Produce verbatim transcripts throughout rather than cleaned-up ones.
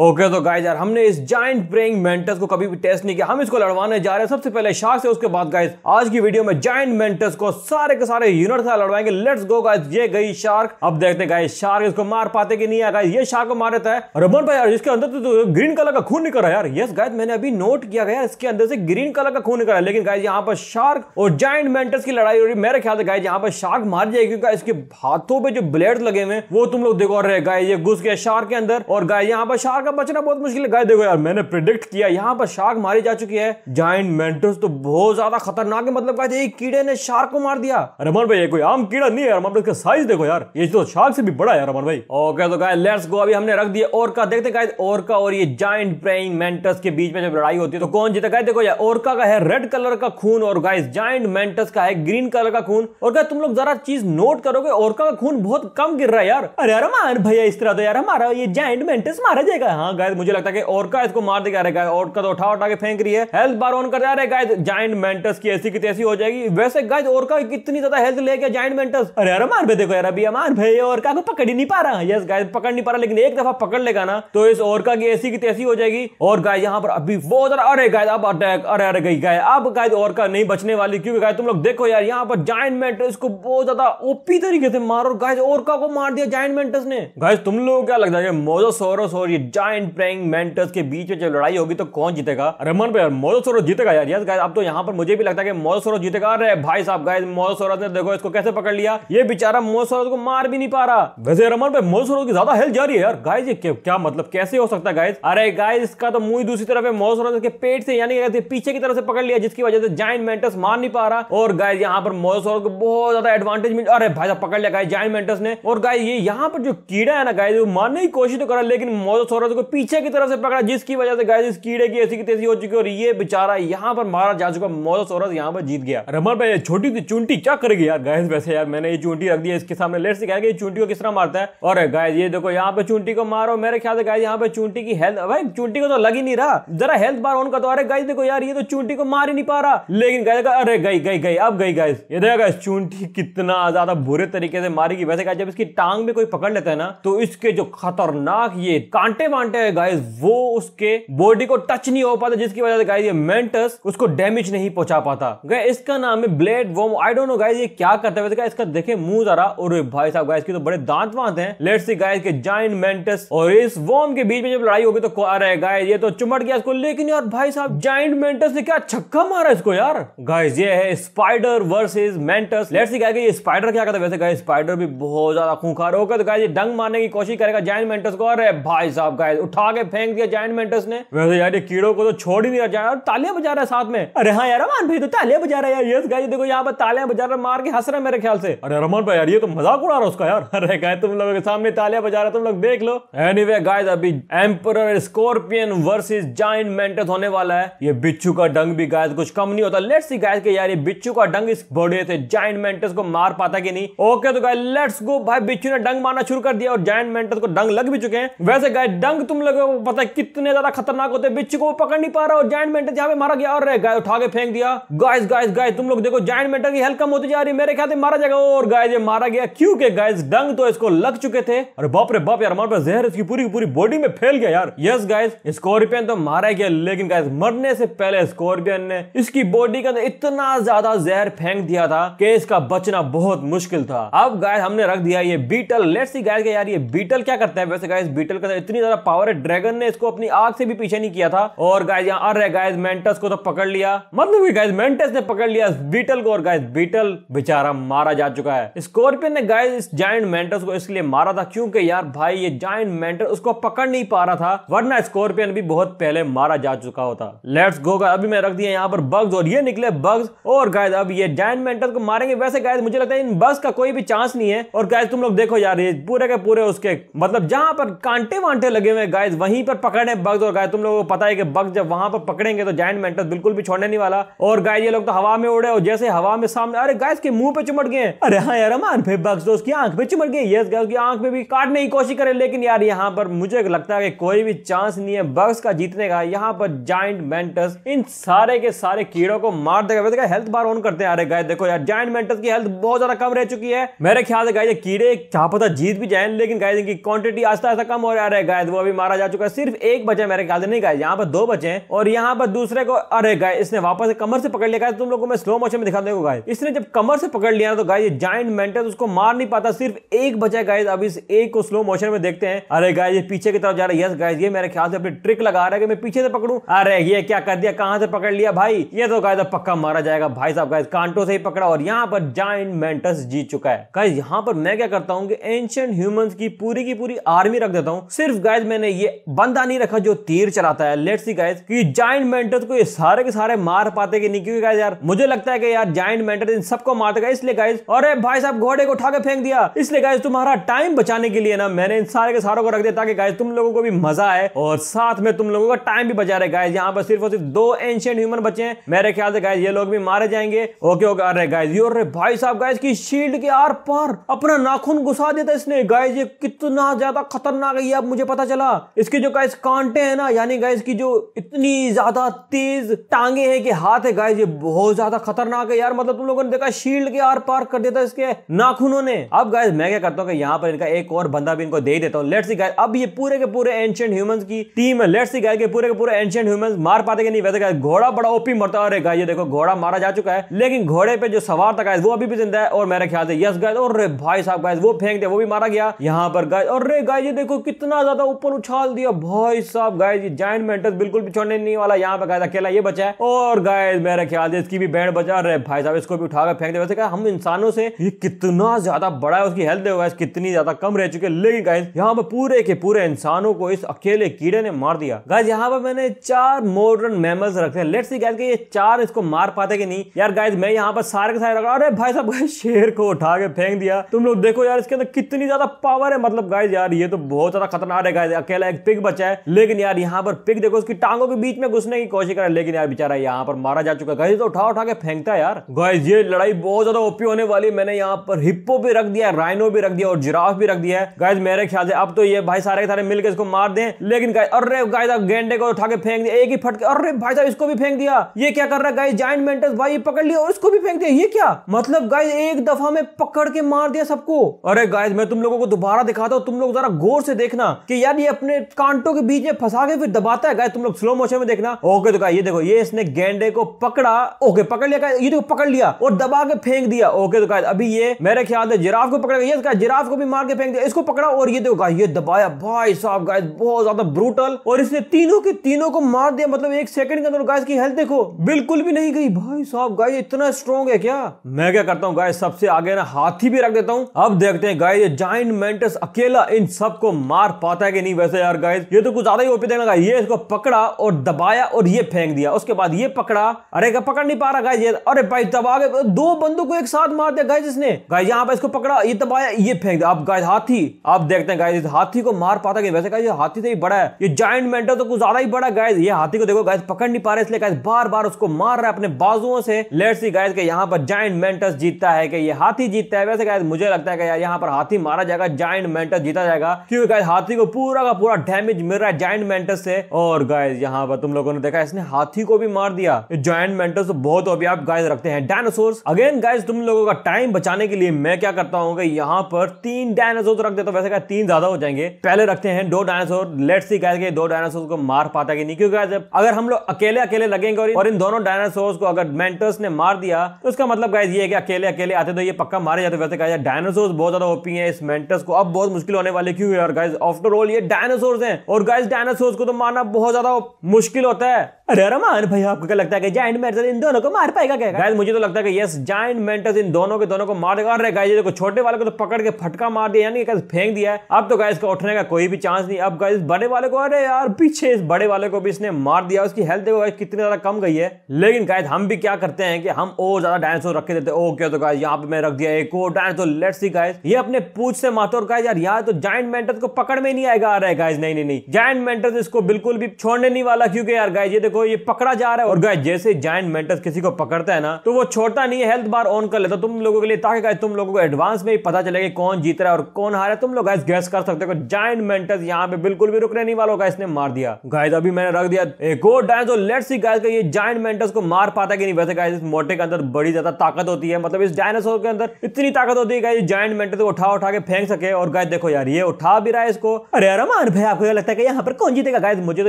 Okay okay, तो guys यार हमने इस जायंट प्रेइंग मेंटिस को कभी भी टेस्ट नहीं किया, हम इसको लड़वाने जा रहे हैं सबसे पहले शार्क से। उसके बाद गाइस आज की वीडियो में जायंट मेंटिस को सारे के सारे यूनिट से लड़वाएंगे। Let's go guys. ये गई शार्क, अब देखते हैं गाइस शार्क इसको मार पाते कि नहीं। है गाइस ये शार्क को मार देता है। रमन भाई यार इसके अंदर तो, तो ग्रीन कलर का खून निकल रहा है यार। यस गाइस मैंने अभी नोट किया गया इसके अंदर से ग्रीन कलर का खून निकल रहा है। लेकिन गाइस यहाँ पर शार्क और जायंट मेंटिस की लड़ाई हो रही है। मेरे ख्याल से गाइस यहाँ पर शार्क मार जाएगी क्योंकि इसके हाथों पर जो ब्लेड लगे हुए वो तुम लोग देखो रहे। गाइस ये घुस गया शार्क के अंदर और गाइस यहाँ पर शार्क बचना बहुत मुश्किल है। गाइस देखो यार मैंने प्रेडिक्ट किया यहाँ पर शार्क मारी जा चुकी है। जायंट मेंटिस तो बहुत ज्यादा खतरनाक है, मतलब गाइस एक कीड़े ने शार्क को मार दिया। रमन भाई ये कोई आम कीड़ा नहीं है यार, मतलब इसका साइज देखो यार, ये तो शार्क से भी बड़ा है रमन भाई। ओके तो गाइस लेट्स गो। अभी हमने रख दिया ओरका, देखते गाइस ओरका और ये जायंट प्रेइंग मेंटिस के बीच में जब लड़ाई होती है तो कौन जीता। गाइस देखो यार ओरका का है रेड कलर का खून और गाइस जायंट मेंटिस का है ग्रीन कलर का खून। और गाइस तुम लोग जरा चीज नोट करोगे ओरका का खून बहुत कम गिर रहा है यार। अरे रमन भैया इस तरह तो यार हमारा ये जायंट मेंटिस मारा जाएगा। हाँ गाइस मुझे लगता है कि ओरका इसको मार देगा। गाइस ओरका तो उठा उठा के फेंक रही है। हेल्थ बार ऑन कर जा रहे गाइस, जायंट मेंटिस की ऐसी की तैसी हो जाएगी। वैसे गाइस ओरका कितनी ज्यादा हेल्थ ले गया जायंट मेंटिस। अरे यार मार देखो यार अभी अमान भाई ओरका को पकड़ ही नहीं पा रहा। यस गाइस पकड़ नहीं पा रहा, लेकिन एक दफा पकड़ लेगा ना तो इस ओरका की ऐसी की तैसी हो जाएगी। और गाइस यहाँ पर अभी वो जरा अरे गाइस अब अटैक, अरे अरे गई गाइस अब गाइस ओरका नहीं बचने वाली क्योंकि गाइस तुम लोग देखो यार यहाँ पर जायंट मेंटिस को बहुत ज्यादा ओपी तरीके से मारो। गाइस ओरका को मार दिया जायंट मेंटिस ने। गाइस तुम लोगों को क्या लगता है मोसासोरस और ये जायंट प्रेइंग मेंटिस के बीच में जो लड़ाई होगी तो कौन जीतेगा। रमन भाई यार मोसासोरस जीतेगा यार। यस गाइस अब तो यहाँ पर मुझे भी लगता है कि मोसासोरस जीतेगा। अरे भाई साहब गाइस मोसासोरस ने देखो इसको कैसे पकड़ लिया, ये बेचारा मोसासोरस को मार भी नहीं पा रहा। वैसे रमन भाई मोसासोरस की ज्यादा हेल्थ जा रही है यार। गाइस ये क्या मतलब कैसे हो सकता है गाइस। अरे गाइस इसका तो मुंह दूसरी तरफ है, मोसासोरस के पेट से यानी कि पीछे की तरफ से पकड़ लिया जिसकी वजह से जायंट मेंटिस मार नहीं पा रहा। और गाइस यहाँ पर मोसासोरस को बहुत ज्यादा एडवांटेज मिल। अरे भाई साहब पकड़ लिया गाइस जायंट मेंटिस ने। और गाइस ये यहाँ पर जो कीड़ा है ना गाइस वो मारने की कोशिश तो कर रहा है लेकिन मोसासोरस को पीछे की तरफ से पकड़ा जिसकी वजह से गाइस इस कीड़े की ऐसी की तेजी हो चुकी है और ये बेचारा यहाँ पर मारा जा चुका। मोसासोरस यहाँ पर जीत गया। रमन भाई छोटी सी चूंटी क्या करेगी यार। गाइस वैसे यार मैंने ये चूंटी रख दी है इसके सामने, लेट्स सी कि चूंटी को किस तरह मारता है। और गाइस ये देखो यहाँ पे चूंटी को मारो। मेरे ख्याल से गाइस यहाँ पे चूंटी की हेल्थ, भाई चूंटी को तो लग ही नहीं रहा। जरा हेल्थ बार ऑन का तो। अरे गाइस देखो यार ये तो चूंटी को मार ही नहीं पा रहा लेकिन गाइस अरे गई गई गई अब गई। गाइस ये देखो गाइस चूंटी कितना ज्यादा बुरे तरीके से मारेगी। वैसे गाइस जब इसकी टांग में कोई पकड़ लेता है ना तो इसके जो खतरनाक ये कांटे वांटे है गाइस वो उसके बॉडी को टच नहीं हो पाता जिसकी वजह से गाइस ये मेंटिस उसको डैमेज नहीं पहुंचा पाता। गाइस इसका नाम है blade worm. I don't know guys ये क्या करता है। वैसे गाइस इसका देखें मुंह जरा, और भाई साहब गाइस के तो बड़े दांत वांत हैं। लेट्स सी गाइस के जायंट मेंटिस और इस वॉर्म के बीच में जब लड़ाई होगी तो आ रहा है गाइस ये तो चुमट गया इसको, लेकिन यार भाई साहब जायंट मेंटिस ने क्या छक्का मारा इसको यार। गाइस ये है spider versus mantis. Let's see guys के ये स्पाइडर क्या करता है। वैसे गाइस स्पाइडर भी बहुत ज्यादा खूंखार होकर तो गाइस ये डंग मारने की कोशिश करेगा जायंट मेंटिस को। अरे भाई साहब गाइस उठा के फेंक दिया जायंट मेंटिस ने। वैसे यार ये कीड़ों को तो छोड़ ही नहीं रहा जायंट, और तालियां बजा रहा है साथ में। अरे हाँ यार रमन भाई तो तालियां बजा रहा है। यस गाइस देखो यहाँ पर तालियां बजा रहा, मार के हंस रहा है मेरे ख्याल से। अरे रमन भाई यार ये तो मजाक उड़ा रहा है उसका यार। अरे गाइस तुम लोगों के सामने तालियां बजा रहा, तुम लोग देख लो। एनीवे गाइस अभी emperor scorpion versus giant mantis होने वाला है। ये बिच्छू का डंग भी गाइस कुछ कम नहीं होता। लेट्स सी गाइस के यार ये बिच्छू का डंग इस बॉडी से जायंट मेंटिस को मार पाता कि नहीं। ओके तो गाइस लेट्स गो। भाई बिच्छू ने डंग मारना शुरू कर दिया और जायंट मेंटिस को डंग लग भी चुके हैं। वैसे गाइस डंग तुम लोगों को पता है कितने ज्यादा खतरनाक होते हैं। बिच्छू को पकड़ नहीं पा रहा और जायंट मेंटिस यहाँ पे मारा गया। और गाइस उठा के फेंक दिया। गाइस गाइस गाइस तुम लोग देखो जायंट मेंटिस की हेल्थ कम होती जा रही है। मेरे ख्याल से मारा जाएगा। और गाइस ये मारा गया क्योंकि गाइस डंग तो इसको लग चुके थे। अरे बाप रे बाप यार हमारे पास जहर इसकी पूरी पूरी बॉडी में फैल गया यार। यस गाइस स्कॉर्पियन तो मारा गया लेकिन गाइस मरने से पहले स्कॉर्पियन ने इसकी बॉडी का इतना ज्यादा जहर फेंक दिया था कि इसका बचना बहुत मुश्किल था। अब गाइस हमने रख दिया ये बीटल। लेट्स सी गाइस यार ये बीटल क्या करता है। वैसे गाइस बीटल का इतनी ज्यादा पावर है, ड्रैगन ने इसको अपनी आग से भी पीछे नहीं किया था। और गाइस यहाँ अरे गाइस मेंटिस को तो पकड़ लिया, मतलब कि गाइस मेंटिस ने पकड़ लिया बीटल को। और गाइस बीटल बेचारा मारा जा चुका है। स्कॉर्पियन ने गाइस जायंट मेंटिस को इसलिए मारा था क्योंकि यार भाई ये जायंट मेंटिस उसको पकड़ नहीं पा रहा था, वरना स्कॉर्पियन भी बहुत पहले मारा जा चुका होता। Let's go. अभी मैं रख दिया यहाँ पर बग्स और ये निकले बग्स। और गाइस अब ये जायंट मेंटिस को मारेंगे। वैसे गाइस मुझे लगता है इन बग्स का कोई भी चांस नहीं है। और गाइस तुम लोग देखो यार ये पूरे के पूरे उसके मतलब जहां पर कांटे वांटे लगे हुए गाइस वहीं पर पकड़े बग्स। और गाइस तुम लोगों को पता है कि बग्स जब वहां पर पकड़ेंगे तो जायंट मेंटिस बिल्कुल भी छोड़ने नहीं वाला। और गाइस ये लोग तो हवा में उड़े और जैसे हवा में सामने अरे गाइस के मुंह पे चिमट गए। अरे हाँ यार अमान फिर बग्स तो उसकी आंख पे चिमट गए। यस गाइस की आंख पे भी काटने की कोशिश करे लेकिन यार यहाँ पर मुझे लगता है कि कोई भी चांस नहीं है बग्स का जीतने का। यहाँ पर जायंट मेंटिस इन सारे के सारे कीड़ों को मार देगा। वैसे हेल्थ बार ऑन करते हैं। अरे गाइस देखो यार जायंट मेंटिस की हेल्थ बहुत ज्यादा कम रह चुकी है। मेरे ख्याल से गाइस ये कीड़े क्या पता जीत भी जाए लेकिन गाइस इनकी क्वांटिटी आस्ता आस्ता कम हो रहा है। अरे गाइस वो भी मारा जा चुका है, सिर्फ एक बचे मेरे ख्याल से, नहीं गाइस यहाँ पर दो बचे हैं और यहाँ पर दूसरे को अरे गाइस इसने वापस कमर से पकड़ लिया। गाइस तुम लोगों को मैं स्लो मोशन में दिखा दूंगा गाइस, इसने जब कमर से पकड़ लिया तो गाइस जायंट मेंटिस उसको मार नहीं पाता, सिर्फ एक बचा है गाइस। अब इस एक को स्लो मोशन में देखते हैं। अरे गाइस ये पीछे की तरफ जा रहा है, यस गाइस ये मेरे ख्याल से अपनी ट्रिक लगा रहा है कि मैं पीछे से पकड़ू। अरे ये क्या कर दिया, कहां से पकड़ लिया भाई, ये तो गाइस अब पक्का मारा जाएगा भाई साहब। गाइस कांटो से ही पकड़ा और यहाँ पर जायंट मेंटिस जीत चुका है। गाइस यहाँ पर मैं क्या करता हूँ कि एंशिएंट ह्यूमंस की पूरी की पूरी आर्मी रख देता हूँ, सिर्फ गाइस मैंने ये बंदा नहीं रखा जो तीर चलाता है। लेट्स सी गाइस कि जायंट मेंटिस को ये सारे के सारे मार पाते कि नहीं, क्योंकि गाइस यार मुझे लगता है कि यार जायंट मेंटिस इन सबको मार देगा, इसलिए गाइस अरे भाई साहब घोड़े को उठा के फेंक दिया। इसलिए गाइस तुम्हारा टाइम बचाने के लिए ना मैंने इन सारे के सारों को रख दिया ताकि गाइस तुम लोगों को भी मजा आए और साथ में तुम लोगों का टाइम भी बचा रहे। गाइस यहाँ पर सिर्फ और सिर्फ दो एंशिएंट ह्यूमन बचे हैं, मेरे ख्याल से गाइस ये लोग भी मारे जाएंगे। ओके ओके अरे गाइस ये भाई साहब गाइस की शील्ड के आर पार अपना नाखून घुसा देता इसने। गाइस ये कितना ज्यादा खतरनाक है ये अब मुझे पता चला। इसके जो गाइस कांटे हैं ना, यानी गाइस की जो इतनी ज्यादा तेज टांगे हैं कि हाथ है गाइस, ये बहुत ज्यादा खतरनाक है यार। मतलब तुम लोगों ने देखा शील्ड के आर पार कर देता इसके नाखूनों ने। अब गाइस मैं क्या करता हूँ कि यहाँ पर इनका एक और बंदा भी इनको दे देता हूँ। लेट्स सी गाइस अब ये पूरे के पूरे एंशिएंट ह्यूमंस की टीम है। लेट्स सी गाइस के पूरे के पूरे एंशिएंट ह्यूमंस मार पाते कि नहीं। वैसे गाइस घोड़ा बड़ा ओपी मरता है। अरे गाइस ये देखो घोड़ा मारा जा चुका है, लेकिन घोड़े पे जो सवार था गाइस वो अभी भी जिंदा है और मेरे ख्याल से यस गाइस। और भाई साहब गाइस वो फेंक दे, वो भी मारा गया यहाँ पर गाइस। और रे गाइस ये देखो कितना ज्यादा ऊपर उछाल दिया भाई साहब। गाइस ये जायंट मेंटिस बिल्कुल भी छोड़ने नहीं वाला। यहाँ पर गाइस अकेला ये बचा है और गाइस मेरे ख्याल से इसकी भी बैंड बचा। अरे भाई साहब इसको भी उठाकर फेंक दे। वैसे गाइस हम इंसानों से ये कितना ज्यादा बड़ा है, उसकी हेल्थ देखो गाइस कितनी ज्यादा कम रह चुकी है, लेकिन गाइस यहाँ पर पूरे के पूरे इंसानों को इस अकेले कीड़े ने मार दिया। गाइस यहाँ पर मैंने चार मॉडर्न मैमल्स रखे हैं। लेट्स सी गाइस कि ये चार इसको मार पाते कि नहीं। यार गाइस मैं यहाँ पर सारे के सारे रखा। अरे भाई साहब गाइस शेर को उठा के फेंक दिया। तुम लोग देखो यार इसके अंदर कितनी ज्यादा पावर है। मतलब गाइस यार ये तो बहुत ज्यादा खतरनाक है। गाइस अकेला एक पिग बचा है, लेकिन यार यहाँ पर पिग देखो उसकी टांगों के बीच में घुसने की कोशिश कर रहा है, लेकिन यार बेचारा यहाँ पर मारा जा चुका है। गाइस तो उठा उठा के फेंकता है यार। गाइस ये लड़ाई बहुत ज्यादा ओपी होने वाली है। मैंने यहाँ पर हिप्पो भी रख दिया, राइनो भी रख दिया और जिराफ भी रख दिया है। गाइस मेरे ख्याल से अब तो ये भाई सारे के सारे मिलकर इसको मार दें, लेकिन गाइस अरे गाइस अब गेंडे को उठा के फेंक दिया एक ही फटके। अरे भाई साहब इसको भी फेंक दिया। ये क्या कर रहा है गाइस जायंट मेंटिस भाई, पकड़ लिया और इसको भी फेंक दिया। ये क्या मतलब गाइस एक दफा में पकड़ के मार दिया सबको। अरे गाइस मैं तुम लोगों को दोबारा दिखाता हूँ, तुम लोग जरा गौर से देखना कि यार ये अपने कांटों के बीच में फंसा के फिर दबाता है। गाइस तुम लोग स्लो मोशन में देखना। ओके तो गाइस ये देखो ये इसने गेंडे को पकड़ा, ओके पकड़ लिया, ये देखो पकड़ लिया और दबा के फेंक दिया। ओके तो गाइस अभी ये मेरे ख्याल से जिराफ को पकड़ेगा। ये जिराफ को भी मार के फेंक दिया, इसको पकड़ा और ये देखो गाइस ये दबाया। भाई साहब गाइस बहुत ज्यादा ब्रूटल और इसने तीनों के तीनों को मार दिया। मतलब एक सेकंड के अंदर गाइस की हेल्थ देखो बिल्कुल भी नहीं गई। भाई साहब गाइस इतना स्ट्रॉन्ग है क्या। मैं क्या करता हूँ गाइस सबसे आगे ना हाथी भी रख देता हूँ। अब देखते हैं गाइस ये जायंट मेंटिस अकेला इन सबको मार पाता है कि नहीं। वैसे यार गाइस ये तो कुछ ज्यादा ही ओपी देने लगा। ये इसको पकड़ा और दबाया और ये फेंक दिया, उसके बाद ये पकड़ा। अरे क्या पकड़ नहीं पा रहा गाइस ये। अरे भाई दबा के दो बंदों को एक साथ मार दिया गाइस इसने। गाइस यहाँ पे इसको पकड़ा, ये दबाया, ये फेंक दिया। अब गाइस हाथी, आप देखते हैं गाइस हाथी को मार पाता है। वैसे गाइस हाथी से ही बड़ा है ये जायंट मेंटिस, तो कुछ ज्यादा ही बड़ा गाइस। ये हाथी को देखो गाइस पकड़ नहीं पा रहा, इसलिए गाइस बार बार उसको मार रहा है अपने बाजुओं से। लेट्स सी गाइस के यहाँ पर जायंट मेंटिस जीतता है कि ये हाथी जीतता है। वैसे गाइस मुझे लगता है कि यार यहाँ पर हाथी मारा जाएगा, जायंट मेंटिस जीता जाएगा, क्योंकि गाइस हाथी को पूरा का पूरा डैमेज मिल रहा है जायंट मेंटिस से। और गाइस यहाँ पर तुम लोगों ने देखा इसने हाथी को भी मार दिया। जायंट मेंटिस तो बहुत ओपी। आप गाइस रखते हैं डायनासोर्स। अगेन गाइस तुम लोगों का टाइम बचाने के लिए मैं क्या करता हूँ कि यहाँ पर तीन डायनासोर रख देता हूँ। वैसे गाइस तीन ज्यादा हो जाएंगे, पहले रखते हैं दो डायनासोर। लेट्स सी गाइस के दो डायनासोर को मार पाता कि नहीं, क्योंकि गाइस अगर हम लोग अकेले अकेले लगेंगे और इन दोनों डायनासोर को अगर मेंटिस ने मार दिया तो उसका मतलब गाइस ये है कि अकेले अकेले आते तो ये पक्का मारे जाते। वैसे गाइस डायनासोर बहुत ज्यादा ओपी है, इस मेंटिस को अब बहुत मुश्किल होने वाले, क्योंकि यार गाइस आफ्टर ऑल ये डायनासोर हैं और गाइस डायनासोर को तो मारना बहुत ज्यादा मुश्किल होता है। अरे रमान भाई आपको क्या लगता है कि जायंट मेंटिस इन दोनों को मार पाएगा क्या। गाइस मुझे तो लगता है कि यस जायंट मेंटिस इन दोनों के दोनों को मार देगा। अरे गाइस ये देखो छोटे वाले को तो पकड़ के फटका मार दिया, यानी गाइस फेंक दिया है। अब तो गाइस का उठने का कोई भी चांस नहीं। अब गाइस बड़े वाले को, अरे यार पीछे इस बड़े वाले को भी इसने मार दिया, उसकी हेल्थ देखो गाइस कितनी ज्यादा कम गई है। लेकिन गाइस हम भी क्या करते हैं कि हम और ज्यादा डायनासोर रख के देते हैं। ओके तो गाइस यहाँ पे मैं रख दिया एक और डायनासोर। लेट्स सी गाइस ये अपने पूंछ से मारता और गाइस यार यहाँ तो जायंट मेंटिस को पकड़ में नहीं आएगा। अरे गाइस नहीं नहीं नहीं जायंट मेंटिस इसको बिल्कुल भी छोड़ने नहीं वाला, क्योंकि यार गाइस ये देखो देखो ये पकड़ा जा रहा है। और गाइस जैसे जायंट मेंटिस किसी को पकड़ता है ना तो वो छोड़ता नहीं है, हेल्थ बार ऑन कर लेता तुम लोगों के लिए, ताकि गाइस तुम लोगों को एडवांस में ही पता चलेगा कौन जीत रहा है और कौन हारा है। तुम लोग गाइस गेस कर सकते हो। जायंट मेंटिस यहाँ पे बिल्कुल भी रुकने नहीं वाला होगा, इसने मार दिया। गाइस अभी मैंने रख दिया एक और डांस और लेट्स सी गाइस ये जायंट मेंटिस को मार पाता है कि नहीं। वैसे गाइस इस मोटे के अंदर बड़ी ज्यादा ताकत होती है, मतलब इस डायनासोर के अंदर इतनी ताकत होती है गाइस जायंट मेंटिस को उठा उठा के फेंक सके। और गाइस देखो यार ये उठा भी रहा है इसको। अरे अरमान भाई आपको लगता है कि यहाँ पर कौन जीतेगा? गाइस मुझे तो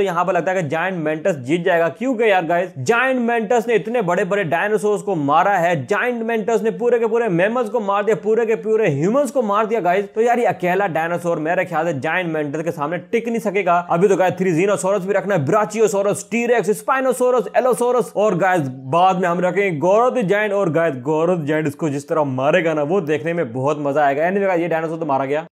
यहाँ पर लगता है कि जायंट मेंटिस जीत जाएगा, क्योंकि यार गाइस जायंट मेंटिस ने इतने बड़े बड़े डायनासोर्स को मारा है, जायंट मेंटिस ने पूरे के पूरे मैमल्स को मार दिया, पूरे के पूरे ह्यूमंस को मार दिया गाइस। तो यार ये अकेला डायनासोर मेरे ख्याल से जायंट मेंटिस के सामने टिक नहीं सकेगा। अभी तो गाइस थ्रीजिनोसॉरस भी रखना है, ब्राचियोसॉरस, टीरेक्स, स्पाइनोसॉरस, एलोसॉरस और गाइस बाद में हम रखेंगे गोरोथ जायंट। और गाइस गोरोथ जायंट इसको जिस तरह मारेगा ना वो देखने में बहुत मजा आएगा। एनीवे गाइस ये डायनासोर तो मारा गया।